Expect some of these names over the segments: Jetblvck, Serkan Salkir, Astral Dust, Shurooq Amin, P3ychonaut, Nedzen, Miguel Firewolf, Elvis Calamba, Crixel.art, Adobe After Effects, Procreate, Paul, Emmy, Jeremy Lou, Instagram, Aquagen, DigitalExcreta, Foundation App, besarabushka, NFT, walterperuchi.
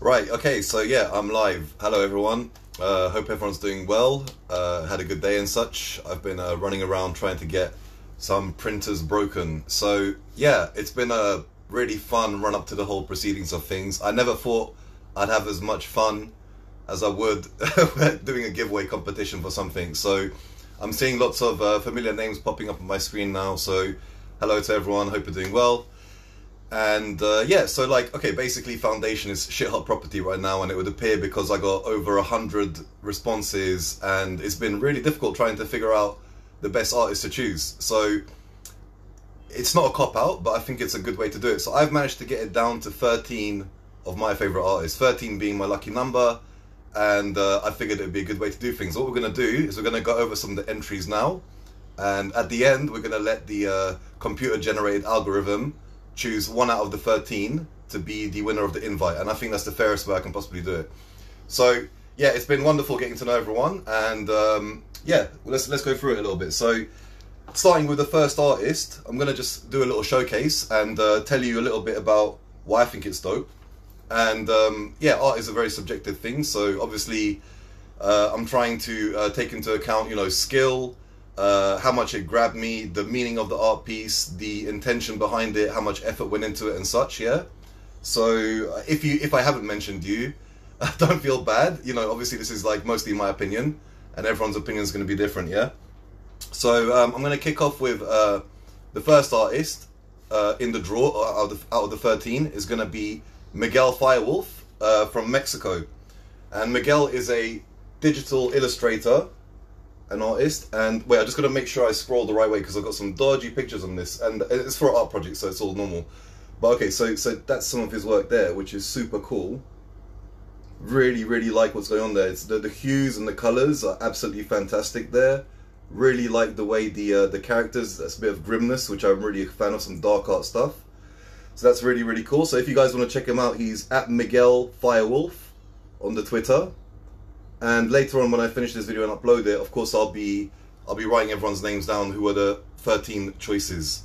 Right, okay, so yeah, I'm live. Hello everyone, hope everyone's doing well, had a good day and such. I've been running around trying to get some printers broken. So yeah, it's been a really fun run up to the whole proceedings of things. I never thought I'd have as much fun as I would doing a giveaway competition for something. So I'm seeing lots of familiar names popping up on my screen now. So hello to everyone, hope you're doing well. And yeah, so like, okay, basically Foundation is shit hot property right now, and it would appear, because I got over 100 responses and it's been really difficult trying to figure out the best artist to choose. So it's not a cop out, but I think it's a good way to do it. So I've managed to get it down to 13 of my favorite artists, 13 being my lucky number. And I figured it'd be a good way to do things. So what we're gonna do is we're gonna go over some of the entries now. And at the end, we're gonna let the computer generated algorithm choose one out of the 13 to be the winner of the invite, and I think that's the fairest way I can possibly do it. So yeah, it's been wonderful getting to know everyone, and yeah, let's go through it a little bit. So starting with the first artist, I'm gonna just do a little showcase and tell you a little bit about why I think it's dope. And yeah, art is a very subjective thing, so obviously I'm trying to take into account, you know, skill, how much it grabbed me, the meaning of the art piece, the intention behind it, how much effort went into it and such, yeah? So if I haven't mentioned you, don't feel bad. You know, obviously this is like mostly my opinion, and everyone's opinion is going to be different, yeah? So I'm going to kick off with the first artist in the draw out of the 13 is going to be Miguel Firewolf from Mexico. And Miguel is a digital illustrator, an artist, and wait, I just got to make sure I scroll the right way because I've got some dodgy pictures on this, and it's for an art project, so it's all normal. But okay, so that's some of his work there, which is super cool. Really like what's going on there. It's the hues and the colors are absolutely fantastic there. Really like the way the characters, that's a bit of grimness, which I'm really a fan of, some dark art stuff. So that's really cool. So if you guys want to check him out, he's at Miguel Firewolf on the Twitter. And later on, when I finish this video and upload it, of course I'll be writing everyone's names down who are the 13 choices.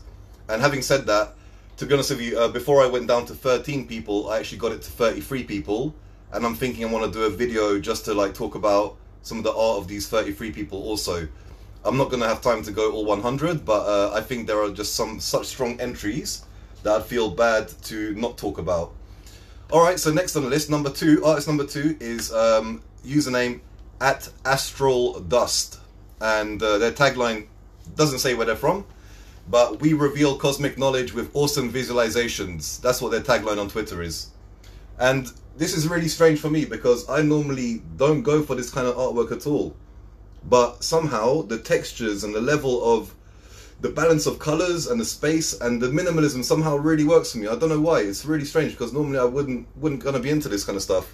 And having said that, to be honest with you, before I went down to 13 people, I actually got it to 33 people, and I'm thinking I want to do a video just to like talk about some of the art of these 33 people also. I'm not going to have time to go all 100, but I think there are just some such strong entries that I feel bad to not talk about. Alright, so next on the list, number 2, artist number 2 is username at Astral Dust, and their tagline doesn't say where they're from, but we reveal cosmic knowledge with awesome visualizations. That's what their tagline on Twitter is. And this is really strange for me because I normally don't go for this kind of artwork at all, but somehow the textures and the level of the balance of colors and the space and the minimalism somehow really works for me. I don't know why. It's really strange because normally I wouldn't gonna be into this kind of stuff,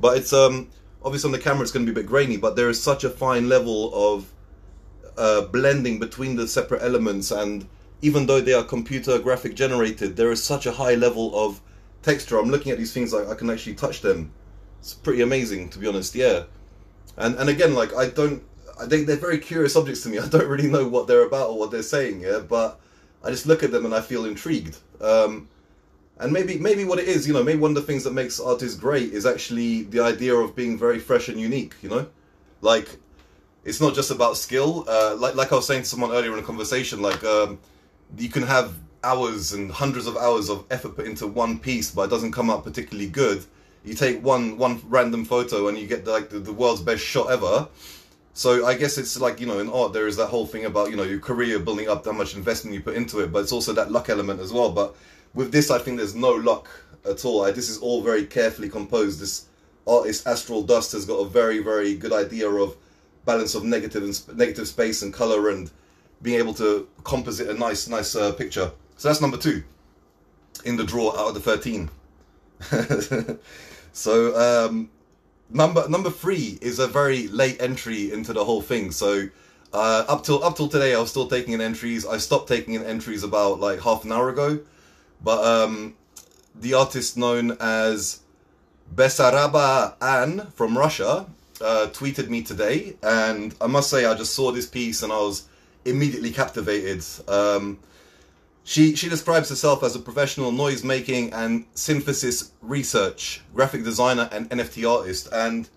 but it's obviously on the camera it's going to be a bit grainy, but there is such a fine level of blending between the separate elements, and even though they are computer graphic generated, there is such a high level of texture. I'm looking at these things like I can actually touch them. It's pretty amazing, to be honest, yeah. And again, like they're very curious objects to me. I don't really know what they're about or what they're saying, yeah, but I just look at them and I feel intrigued. And maybe what it is, you know, maybe one of the things that makes artists great is actually the idea of being very fresh and unique, you know? Like, it's not just about skill. Like I was saying to someone earlier in a conversation, like, you can have hours and hundreds of hours of effort put into one piece, but it doesn't come out particularly good. You take one random photo and you get, like, the world's best shot ever. So I guess it's like, you know, in art there is that whole thing about, you know, your career building up, how much investment you put into it, but it's also that luck element as well. But with this, I think there's no luck at all. This is all very carefully composed. This artist, Astral Dust, has got a very good idea of balance of negative space and colour, and being able to composite a nice picture. So that's number 2 in the draw out of the 13. So number 3 is a very late entry into the whole thing. So up till today, I was still taking in entries. I stopped taking in entries about like half an hour ago. But the artist known as besarabushka from Russia tweeted me today, and I must say I just saw this piece and I was immediately captivated. She describes herself as a professional noise-making and synthesis research, graphic designer and NFT artist. And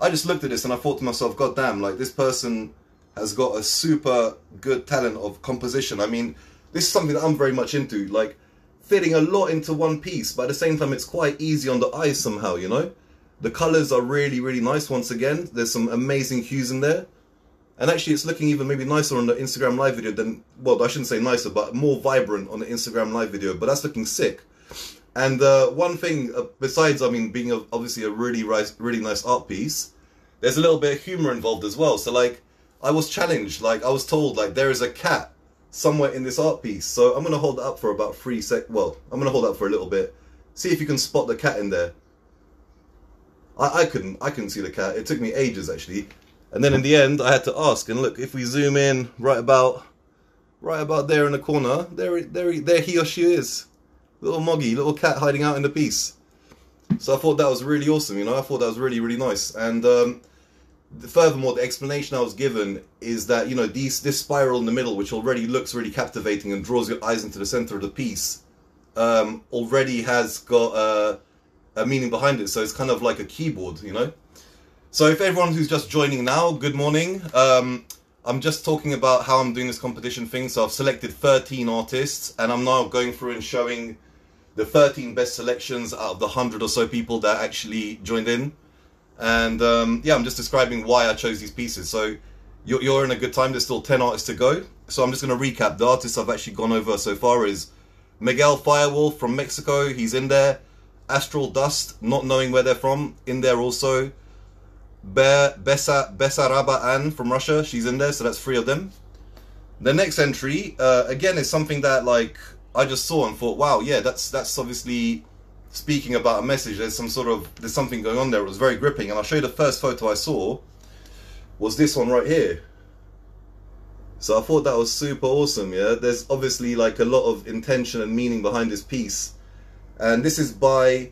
I just looked at this and I thought to myself, God damn, like, this person has got a super good talent of composition. I mean, this is something that I'm very much into, like, fitting a lot into one piece, but at the same time, it's quite easy on the eyes somehow, you know? The colours are really, really nice once again. There's some amazing hues in there. And actually, it's looking even maybe nicer on the Instagram live video than, well, I shouldn't say nicer, but more vibrant on the Instagram live video. But that's looking sick. And one thing, besides, I mean, being obviously a really nice art piece, there's a little bit of humour involved as well. So, like, I was challenged. Like, I was told, like, there is a cat somewhere in this art piece. So I'm going to hold it up for about 3 seconds. Well, I'm going to hold it up for a little bit. See if you can spot the cat in there. I couldn't see the cat. It took me ages, actually. And then in the end, I had to ask, and look, if we zoom in right about there in the corner, there he or she is. Little Moggy, little cat hiding out in the piece. So I thought that was really awesome, you know, I thought that was really, really nice. And furthermore, the explanation I was given is that, you know, this spiral in the middle, which already looks really captivating and draws your eyes into the center of the piece, already has got a meaning behind it, so it's kind of like a keyboard, you know. So if everyone who's just joining now, good morning. I'm just talking about how I'm doing this competition thing. So I've selected 13 artists and I'm now going through and showing the 13 best selections out of the 100 or so people that actually joined in. And yeah, I'm just describing why I chose these pieces. So you're in a good time, there's still 10 artists to go. So I'm just gonna recap. The artists I've actually gone over so far is Miguel Firewolf from Mexico, he's in there. Astral Dust, not knowing where they're from, in there also. Besarabushka from Russia, she's in there, so that's 3 of them. The next entry, again, is something that, like, I just saw and thought, wow, yeah, that's obviously speaking about a message. There's some sort of, there's something going on there. It was very gripping, and I'll show you the first photo I saw was this one right here. So I thought that was super awesome, yeah? There's obviously, like, a lot of intention and meaning behind this piece. And this is by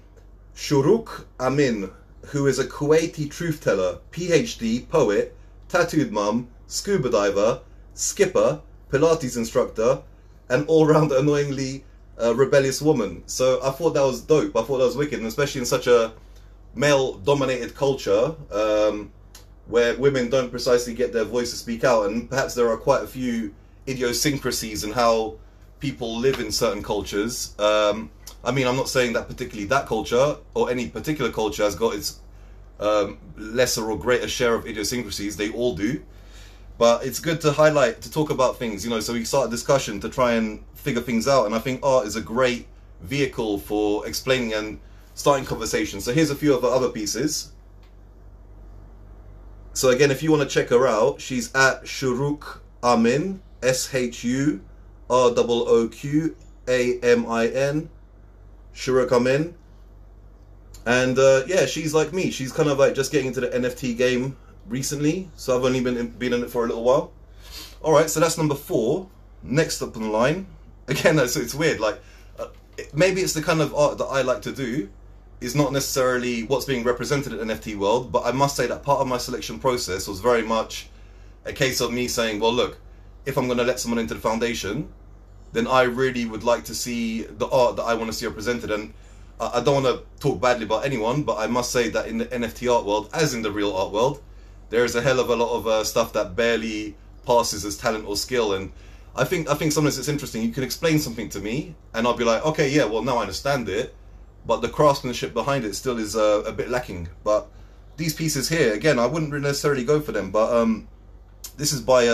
Shurooq Amin, who is a Kuwaiti truth teller, PhD, poet, tattooed mum, scuba diver, skipper, Pilates instructor, and all-round annoyingly rebellious woman. So I thought that was dope, I thought that was wicked, and especially in such a male-dominated culture where women don't precisely get their voice to speak out, and perhaps there are quite a few idiosyncrasies in how people live in certain cultures. I mean, I'm not saying that particularly that culture or any particular culture has got its lesser or greater share of idiosyncrasies. They all do. But it's good to highlight, to talk about things, you know, so we start a discussion to try and figure things out. And I think art is a great vehicle for explaining and starting conversations. So here's a few of her other pieces. So again, if you want to check her out, she's at Shurooq Amin, S-H-U-R-O-O-Q-A-M-I-N. Shurooq Amin, and yeah, she's like me, she's kind of like just getting into the NFT game recently, so I've only been in it for a little while. Alright, so that's number 4. Next up on the line, again, it's weird, like, maybe it's the kind of art that I like to do, is not necessarily what's being represented in the NFT world, but I must say that part of my selection process was very much a case of me saying, well look, if I'm going to let someone into the foundation, then I really would like to see the art that I want to see represented. And I don't want to talk badly about anyone, but I must say that in the NFT art world, as in the real art world, there is a hell of a lot of stuff that barely passes as talent or skill. And I think sometimes it's interesting, you can explain something to me, and I'll be like, okay, yeah, well, now I understand it, but the craftsmanship behind it still is a bit lacking. But these pieces here, again, I wouldn't necessarily go for them, but this is by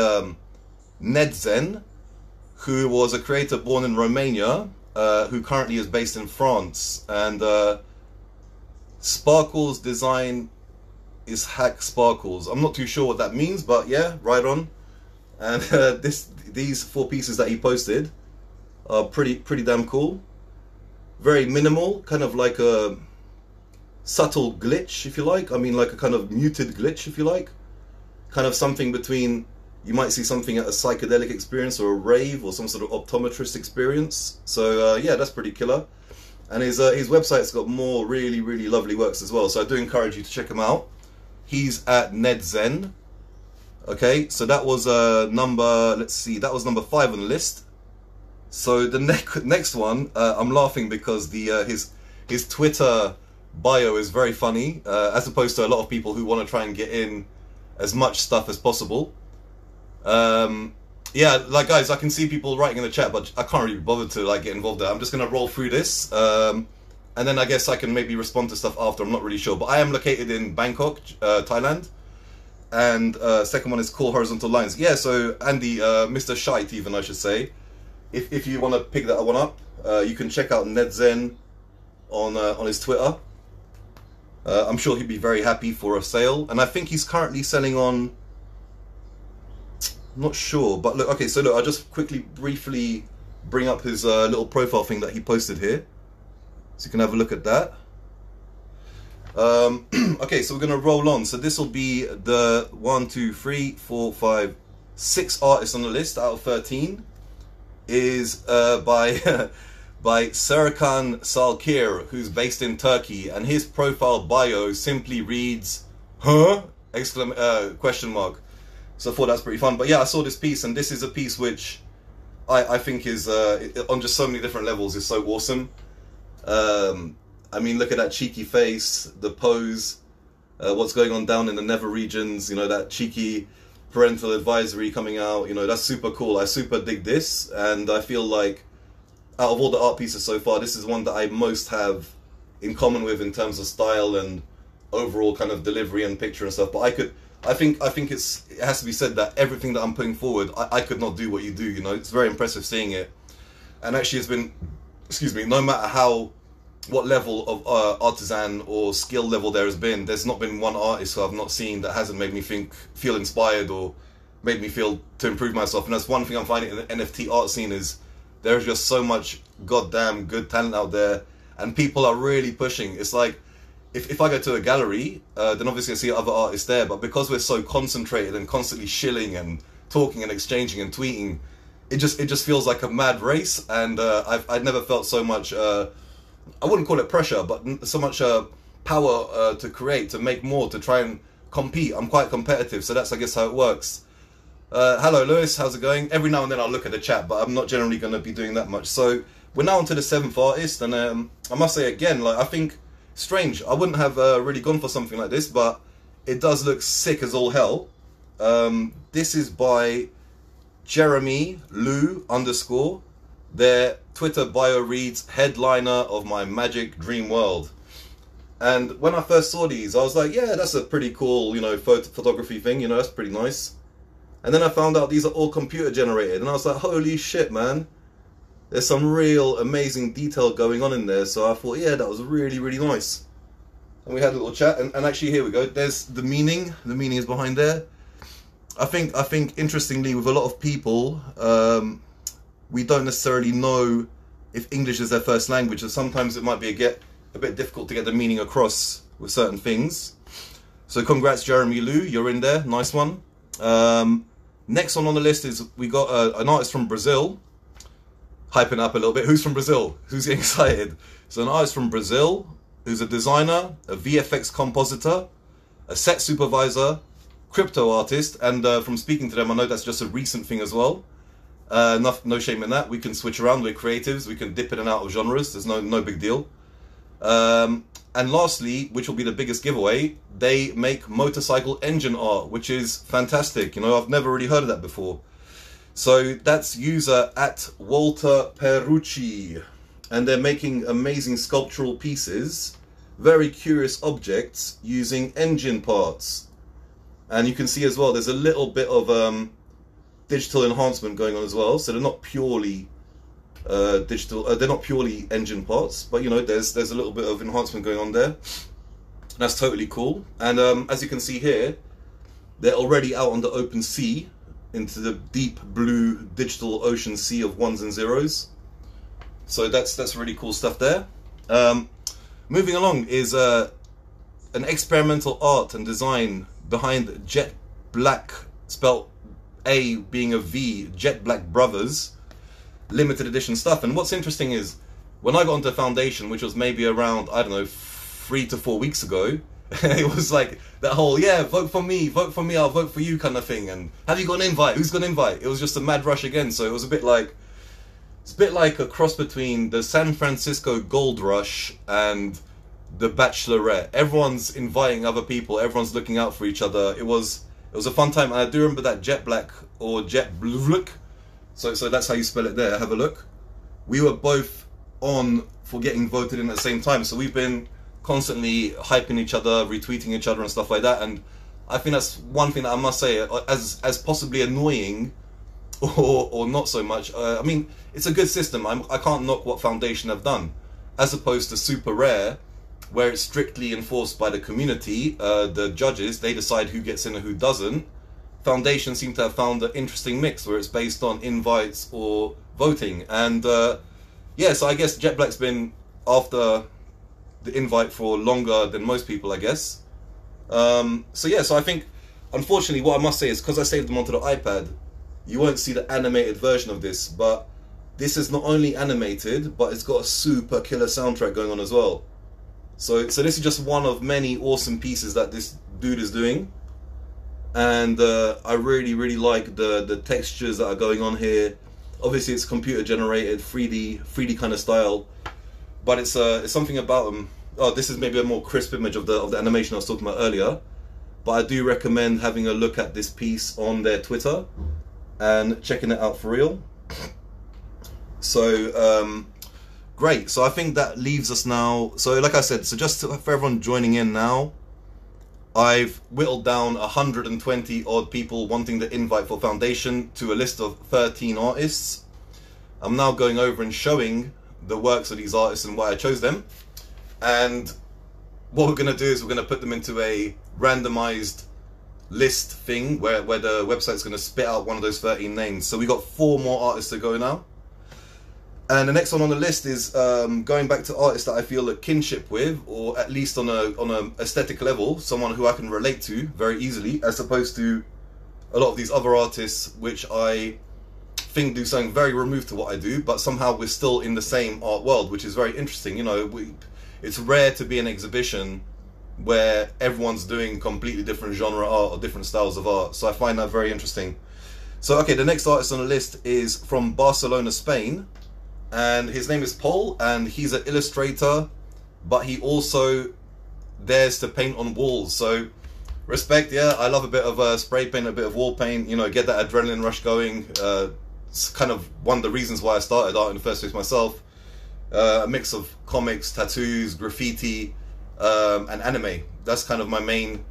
Nedzen, who was a creator born in Romania, who currently is based in France. And Sparkles design is Hack Sparkles. I'm not too sure what that means, but yeah, right on. And these 4 pieces that he posted are pretty damn cool. Very minimal, kind of like a subtle glitch, if you like. I mean, like a kind of muted glitch, if you like. Kind of something between, you might see something at a psychedelic experience or a rave or some sort of optometrist experience. So yeah, that's pretty killer. And his website's got more really, really lovely works as well. So I do encourage you to check him out. He's at Nedzen. Okay, so that was number, let's see, that was number 5 on the list. So the next one, I'm laughing because the his Twitter bio is very funny, as opposed to a lot of people who want to try and get in as much stuff as possible. Yeah, like guys, I can see people writing in the chat, but I can't really be bothered to like get involved there. I'm just gonna roll through this, and then I guess I can maybe respond to stuff after. I'm not really sure, but I am located in Bangkok, Thailand. And second one is cool horizontal lines. Yeah, so Andy, Mr. Shite, even I should say. If you want to pick that one up, you can check out Nedzen on his Twitter. I'm sure he'd be very happy for a sale, and I think he's currently selling on. I'm not sure, but look. Okay, so look, I'll just quickly, briefly bring up his little profile thing that he posted here, so you can have a look at that. Okay, so we're gonna roll on. So this will be the 6 artists on the list out of 13. Is by Serkan Salkir, who's based in Turkey, and his profile bio simply reads "Huh?" Question mark. So I thought that's pretty fun. But yeah, I saw this piece, and this is a piece which I think is on just so many different levels is so awesome. I mean, look at that cheeky face, the pose, what's going on down in the nether regions. You know, that cheeky parental advisory coming out, you know, that's super cool. I super dig this, and I feel like out of all the art pieces so far, this is one that I most have in common with in terms of style and overall kind of delivery and picture and stuff. But I think it has to be said that everything that I'm putting forward, I could not do what you do, you know. It's very impressive seeing it. And actually it's been, excuse me, no matter how, what level of artisan or skill level there has been, there's not been one artist who I've not seen that hasn't made me feel inspired or made me feel to improve myself. And that's one thing I'm finding in the NFT art scene is there's just so much goddamn good talent out there, and people are really pushing. It's like, if I go to a gallery, then obviously I see other artists there, but because we're so concentrated and constantly shilling and talking and exchanging and tweeting, it just feels like a mad race. And I've never felt so much, I wouldn't call it pressure, but so much power to create, to make more, to try and compete. I'm quite competitive, so that's, I guess, how it works. Hello, Lewis, how's it going? Every now and then I'll look at the chat, but I'm not generally going to be doing that much. So we're now on to the 7th artist, and I must say again, like, I think, strange, I wouldn't have really gone for something like this, but it does look sick as all hell. This is by Jeremy Lou _. Their Twitter bio reads, "Headliner of my magic dream world." And when I first saw these, I was like, yeah, that's a pretty cool, you know, photography thing, you know, that's pretty nice. And then I found out these are all computer generated, and I was like, holy shit, man. There's some real amazing detail going on in there. So I thought, yeah, that was really, really nice. And we had a little chat, and actually, here we go. There's the meaning. The meaning is behind there. I think interestingly, with a lot of people, we don't necessarily know if English is their first language, and sometimes it might be a bit difficult to get the meaning across with certain things. So congrats, Jeremy Lou, you're in there, nice one. Next one on the list is, we got an artist from Brazil, hyping up a little bit. Who's from Brazil? Who's getting excited? So an artist from Brazil, who's a designer, a VFX compositor, a set supervisor, crypto artist, and from speaking to them, I know that's just a recent thing as well. No shame in that. We can switch around. We're creatives. We can dip in and out of genres. There's no big deal. And lastly, which will be the biggest giveaway, they make motorcycle engine art, which is fantastic. You know, I've never really heard of that before. So that's user at walterperuchi, and they're making amazing sculptural pieces, very curious objects using engine parts. And you can see as well, there's a little bit of digital enhancement going on as well, so they're not purely digital, they're not purely engine parts, but you know, there's a little bit of enhancement going on there. That's totally cool. And as you can see here, they're already out on the open sea, into the deep blue digital ocean sea of 1s and 0s. So that's really cool stuff there. Moving along is an experimental art and design behind Jetblvck, spelt A being a V, Jetblvck Brothers, limited edition stuff. And what's interesting is, when I got onto Foundation, which was maybe around, I don't know, 3 to 4 weeks ago, it was like that whole, yeah, vote for me, I'll vote for you kind of thing, and have you got an invite, who's got an invite? It was just a mad rush again, so it was a bit like, It's a bit like a cross between the San Francisco Gold Rush and The Bachelorette. Everyone's inviting other people, everyone's looking out for each other. It was a fun time, and I do remember that Jetblvck or Jetblvck, so that's how you spell it there, have a look. We were both on for getting voted in at the same time, so we've been constantly hyping each other, retweeting each other and stuff like that, and I think that's one thing that I must say, as possibly annoying, or not so much, I mean, it's a good system. I can't knock what Foundation have done, as opposed to Super Rare, where it's strictly enforced by the community, the judges, they decide who gets in and who doesn't. Foundation seem to have found an interesting mix, where it's based on invites or voting, and yeah, so I guess Jetblvck's been after the invite for longer than most people, I guess. So yeah, so I think, unfortunately, what I must say is, because I saved them onto the iPad, you won't see the animated version of this, but this is not only animated, but it's got a super killer soundtrack going on as well. So this is just one of many awesome pieces that this dude is doing, and I really like the textures that are going on here. Obviously, it's computer generated, 3D kind of style, but it's something about them. Oh, this is maybe a more crisp image of the animation I was talking about earlier, but I do recommend having a look at this piece on their Twitter and checking it out for real. So great, so I think that leaves us now. So like I said, so just for everyone joining in now, I've whittled down 120 odd people wanting the invite for Foundation to a list of 13 artists. I'm now going over and showing the works of these artists and why I chose them. And what we're going to do is we're going to put them into a randomized list thing where the website's going to spit out one of those 13 names. So we got 4 more artists to go now. And the next one on the list is going back to artists that I feel a kinship with, or at least on a aesthetic level, someone who I can relate to very easily, as opposed to a lot of these other artists which I think do something very removed to what I do, but somehow we're still in the same art world, which is very interesting. You know, it's rare to be an exhibition where everyone's doing completely different genre art or different styles of art, so I find that very interesting. So okay, the next artist on the list is from Barcelona, Spain, and his name is Paul, and he's an illustrator, but he also dares to paint on walls, so respect. Yeah, I love a bit of spray paint, a bit of wall paint, you know, get that adrenaline rush going. It's kind of one of the reasons why I started art in the first place myself. A mix of comics, tattoos, graffiti, and anime. That's kind of my main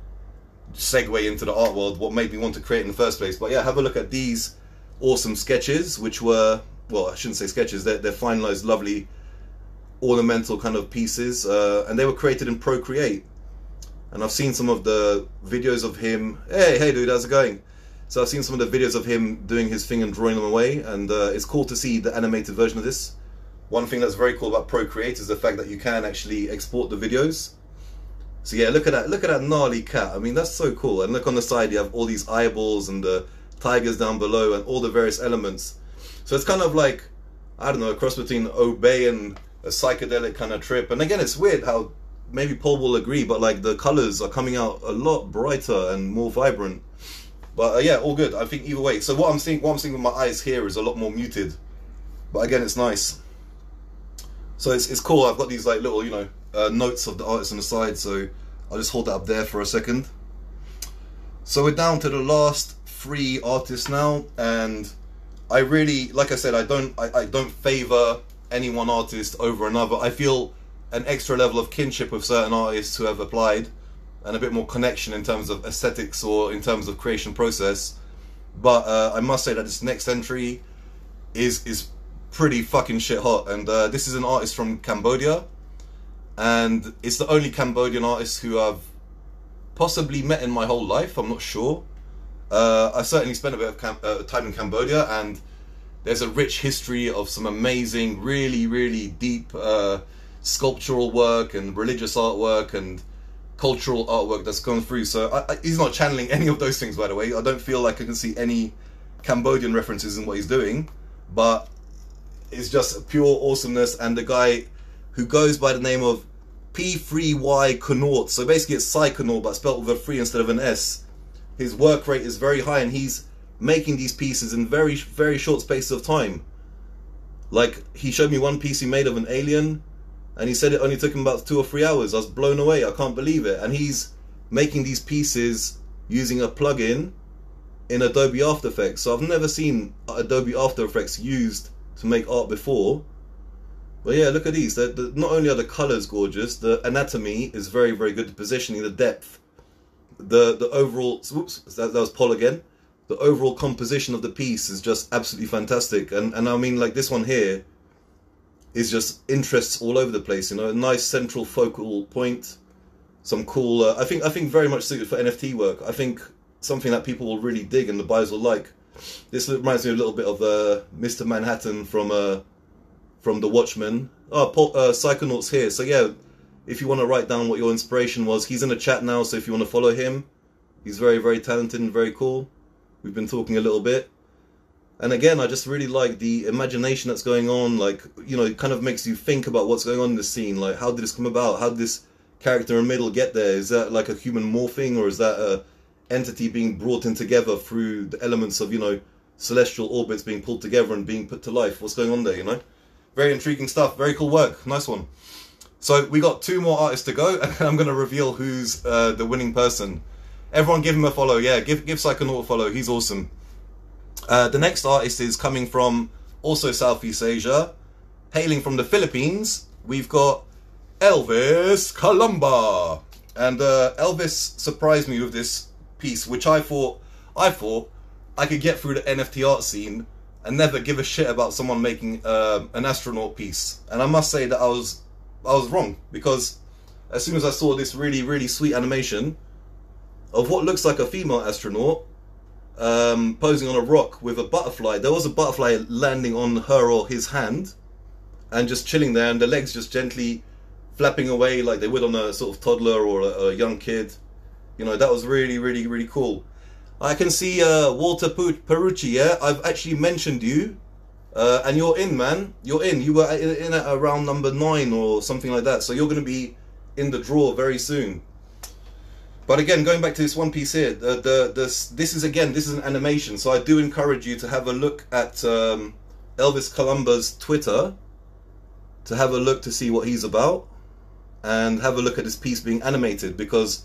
segue into the art world, what made me want to create in the first place. But yeah, have a look at these awesome sketches, which were, well, I shouldn't say sketches, they're finalized, lovely ornamental kind of pieces, and they were created in Procreate. And I've seen some of the videos of him, hey dude, how's it going? So I've seen some of the videos of him doing his thing and drawing them away, and it's cool to see the animated version of this. One thing that's very cool about Procreate is the fact that you can actually export the videos. So yeah, look at that gnarly cat. I mean, that's so cool. And look on the side, you have all these eyeballs and the tigers down below and all the various elements. So it's kind of like, I don't know, a cross between Obey and a psychedelic kind of trip. And again, it's weird how, maybe Paul will agree, but like the colors are coming out a lot brighter and more vibrant. But yeah, all good. I think either way. So what I'm seeing with my eyes here is a lot more muted. But again, it's nice. So it's cool. I've got these like little, you know, notes of the artist on the side. So I'll just hold that up there for a second. So we're down to the last 3 artists now, and I really, like I said, I don't favor any one artist over another. I feel an extra level of kinship with certain artists who have applied, and a bit more connection in terms of aesthetics or in terms of creation process. But I must say that this next entry is pretty fucking shit hot, and this is an artist from Cambodia, and it's the only Cambodian artist who I've possibly met in my whole life. I'm not sure. I certainly spent a bit of time in Cambodia, and there's a rich history of some amazing, really deep sculptural work and religious artwork and cultural artwork that's gone through. So he's not channeling any of those things, by the way. I don't feel like I can see any Cambodian references in what he's doing, but it's just pure awesomeness. And the guy who goes by the name of P3ychonaut, so basically it's psychonaut but spelled with a 3 instead of an S. His work rate is very high, and he's making these pieces in very short spaces of time. Like, he showed me one piece he made of an alien, and he said it only took him about 2 or 3 hours. I was blown away. I can't believe it. And he's making these pieces using a plugin in Adobe After Effects. So I've never seen Adobe After Effects used to make art before. But yeah, look at these. Not only are the colours gorgeous, the anatomy is very, very good. The positioning, the depth, the overall... Whoops, that was Paul again. The overall composition of the piece is just absolutely fantastic. And I mean, like, this one here is just interests all over the place. You know, a nice central focal point. Some cool... I think very much suited for NFT work. I think something that people will really dig and the buyers will like. This reminds me a little bit of Mr. Manhattan from The Watchmen. Oh, Psychonaut's here. So yeah, if you want to write down what your inspiration was, he's in the chat now, so if you want to follow him, he's very, very talented and very cool. We've been talking a little bit. And again, I just really like the imagination that's going on. Like, you know, it kind of makes you think about what's going on in the scene. Like, how did this come about? How did this character in the middle get there? Is that like a human morphing, or is that a entity being brought in together through the elements of, you know, celestial orbits being pulled together and being put to life? What's going on there, you know? Very intriguing stuff. Very cool work. Nice one. So we got 2 more artists to go, and I'm going to reveal who's the winning person. Everyone give him a follow. Yeah, give Psychonaut a follow. He's awesome. The next artist is coming from also Southeast Asia, hailing from the Philippines. We've got Elvis Calamba. And Elvis surprised me with this piece, which I thought I could get through the NFT art scene and never give a shit about someone making an astronaut piece. And I must say that I was wrong, because as soon as I saw this really, really sweet animation of what looks like a female astronaut posing on a rock with a butterfly, there was a butterfly landing on her or his hand and just chilling there, and the legs just gently flapping away like they would on a sort of toddler or a young kid. You know, that was really, really, really cool. I can see walterperuchi, yeah? I've actually mentioned you. And you're in, man. You're in. You were in at around number 9 or something like that. So you're going to be in the draw very soon. But again, going back to this one piece here. This is an animation. So I do encourage you to have a look at Elvis Calumba's Twitter. To have a look to see what he's about. And have a look at this piece being animated. Because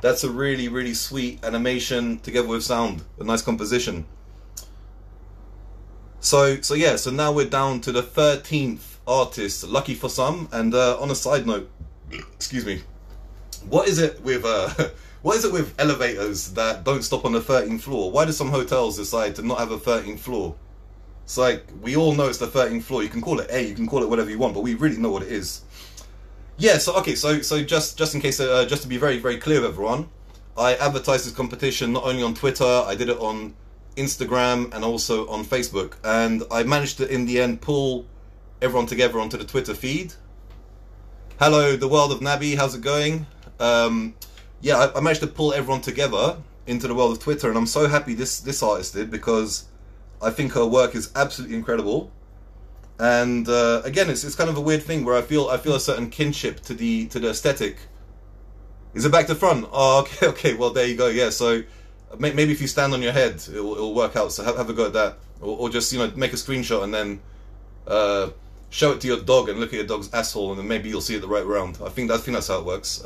that's a really, really sweet animation together with sound. A nice composition. So yeah, so now we're down to the 13th artist, lucky for some. And on a side note, excuse me, what is it with elevators that don't stop on the 13th floor? Why do some hotels decide to not have a 13th floor? It's like, we all know it's the 13th floor. You can call it A, you can call it whatever you want, but we really know what it is. Yeah, so okay, so just in case, just to be very, very clear with everyone, I advertised this competition not only on Twitter, I did it on Instagram and also on Facebook, and I managed to in the end pull everyone together onto the Twitter feed. Hello, the world of Nabi, how's it going? Yeah, I managed to pull everyone together into the world of Twitter, and I'm so happy this artist did, because I think her work is absolutely incredible. And again, it's kind of a weird thing where I feel a certain kinship to the aesthetic. Is it back to front? Oh, okay, well there you go. Yeah, so maybe if you stand on your head, it'll work out. So have a go at that, or just, you know, make a screenshot and then show it to your dog and look at your dog's asshole, and then maybe you'll see it the right round. I think that's how it works.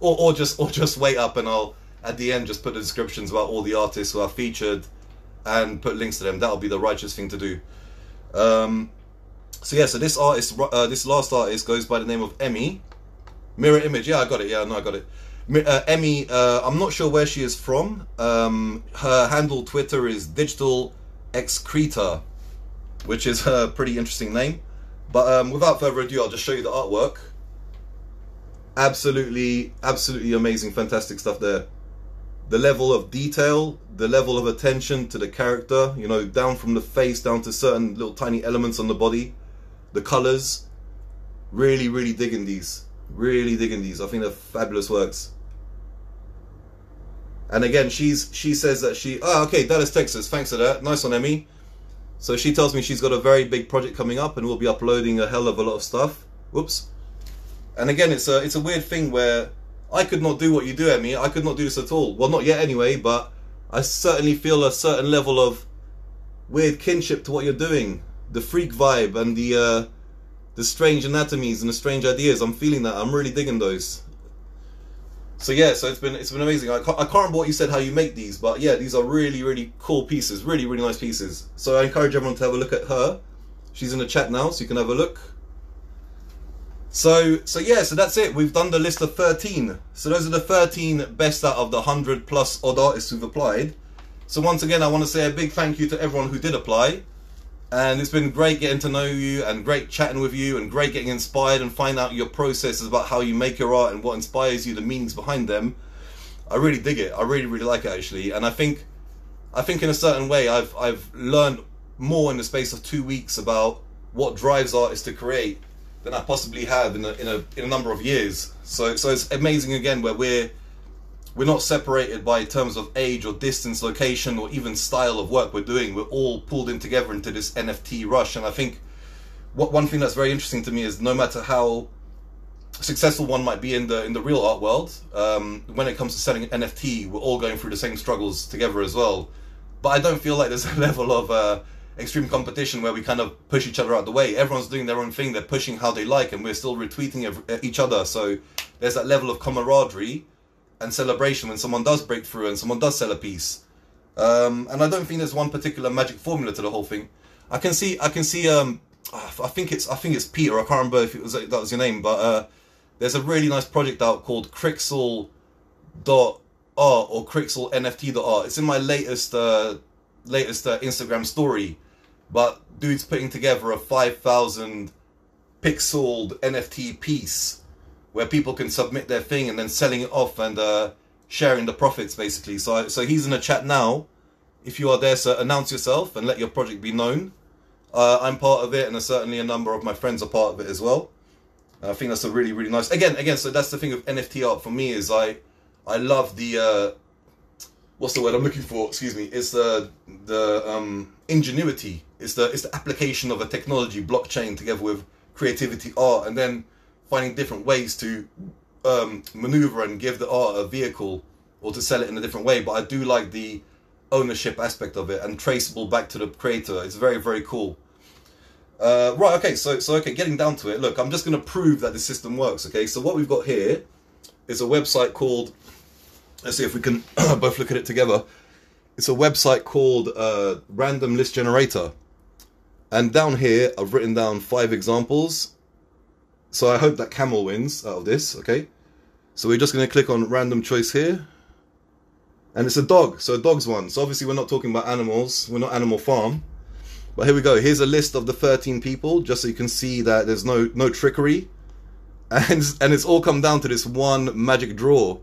Or just wait up, and I'll at the end just put the descriptions about all the artists who are featured and put links to them. That'll be the righteous thing to do. So yeah, so this artist, this last artist goes by the name of Emmy. Mirror image. Yeah, I got it. Yeah, no, I got it. Emmy, I'm not sure where she is from. Her handle Twitter is Digital Excreta, which is a pretty interesting name. But without further ado, I'll just show you the artwork. Absolutely, absolutely amazing, fantastic stuff there. The level of detail, the level of attention to the character, you know, down from the face, down to certain little tiny elements on the body. The colours. Really, really digging these. Really digging these. I think they're fabulous works. And again, she says that she... Ah, okay, Dallas, Texas. Thanks for that. Nice one, Emmy. So she tells me she's got a very big project coming up and will be uploading a hell of a lot of stuff. Whoops. And again, it's a weird thing where I could not do what you do, Emmy. I could not do this at all. Well, not yet anyway, but I certainly feel a certain level of weird kinship to what you're doing. the freak vibe and the strange anatomies and the strange ideas. I'm feeling that. I'm really digging those. So yeah, so it's been amazing. I can't remember what you said how you make these, but yeah, these are really, really cool pieces. Really, really nice pieces. So I encourage everyone to have a look at her. She's in the chat now, so you can have a look. So yeah, so that's it. We've done the list of 13. So those are the 13 best out of the 100 plus odd artists who've applied. So once again, I want to say a big thank you to everyone who did apply. And it's been great getting to know you and great chatting with you and great getting inspired and find out your processes about how you make your art and what inspires you, the meanings behind them. I really dig it. I really, really like it actually. And I think in a certain way I've learned more in the space of 2 weeks about what drives artists to create than I possibly have in a number of years. So it's amazing again where we're not separated by terms of age or distance, location, or even style of work we're doing. We're all pulled in together into this NFT rush. And I think what one thing that's very interesting to me is no matter how successful one might be in the real art world, when it comes to selling an NFT, we're all going through the same struggles together as well. But I don't feel like there's a level of extreme competition where we kind of push each other out the way. Everyone's doing their own thing. They're pushing how they like, and we're still retweeting each other. So there's that level of camaraderie and celebration when someone does break through and someone does sell a piece. And I don't think there's one particular magic formula to the whole thing. I can see. I think it's Peter. I can't remember if it was that was your name, but there's a really nice project out called Crixel.art or Crixel NFT.art. It's in my latest Instagram story. But dude's putting together a 5,000 pixeled NFT piece where people can submit their thing and then selling it off and sharing the profits basically. So he's in the chat now. If you are there, sir, announce yourself and let your project be known. I'm part of it, and certainly a number of my friends are part of it as well. I think that's a really, really nice. Again. So that's the thing with NFT art for me is I love the what's the word I'm looking for? Excuse me. It's the ingenuity. It's the application of a technology, blockchain, together with creativity, art, and then finding different ways to maneuver and give the art a vehicle or to sell it in a different way. But I do like the ownership aspect of it and traceable back to the creator. It's very, very cool. Right, okay, so getting down to it. Look, I'm just going to prove that the system works, okay? So what we've got here is a website called, let's see if we can both look at it together. It's a website called Random List Generator. And down here, I've written down 5 examples. So I hope that camel wins out of this, okay? So we're just going to click on random choice here. And it's a dog, so a dog's one. So obviously we're not talking about animals, we're not Animal Farm. But here we go, here's a list of the 13 people, just so you can see that there's no trickery. And it's all come down to this one magic draw.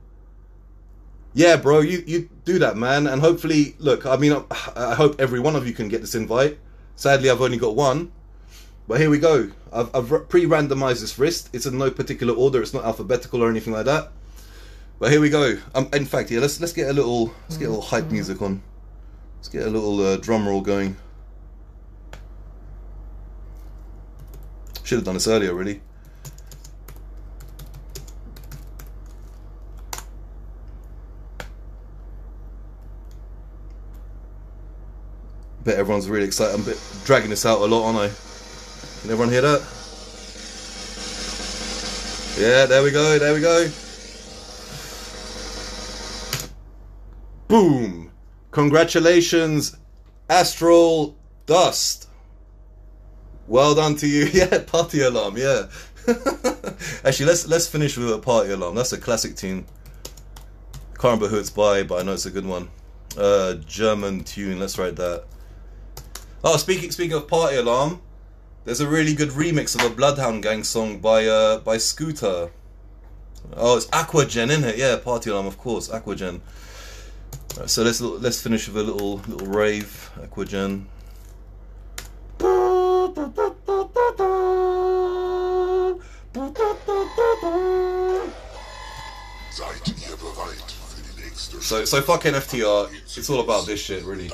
Yeah, bro, you do that, man. And hopefully, look, I mean, I hope every one of you can get this invite. Sadly, I've only got one. But here we go. I've pre-randomized this list. It's in no particular order. It's not alphabetical or anything like that. But here we go. In fact, yeah, let's get a little hype music on. Let's get a little drum roll going. Should have done this earlier, really. Bet everyone's really excited. I'm a bit dragging this out a lot, aren't I? Can everyone hear that? Yeah, there we go. Boom! Congratulations, Astral Dust. Well done to you. Yeah, party alarm, yeah. Actually, let's finish with a party alarm. That's a classic tune. Can't remember who it's by, but I know it's a good one. German tune, let's write that. Oh, speaking of party alarm, there's a really good remix of a Bloodhound Gang song by Scooter. Oh, it's Aquagen, isn't it? Yeah, party alarm, of course, Aquagen. Right, so let's finish with a little rave, Aquagen. So fuck NFT art. It's all about this shit, really.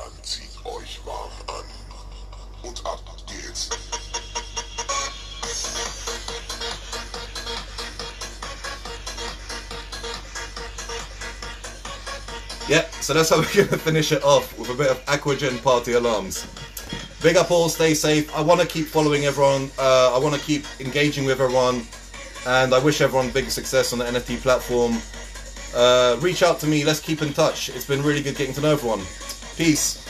Yeah, so that's how we're going to finish it off with a bit of Aquagen party alarms. Big up all, stay safe. I want to keep following everyone. I want to keep engaging with everyone. And I wish everyone big success on the NFT platform. Reach out to me, let's keep in touch. It's been really good getting to know everyone. Peace.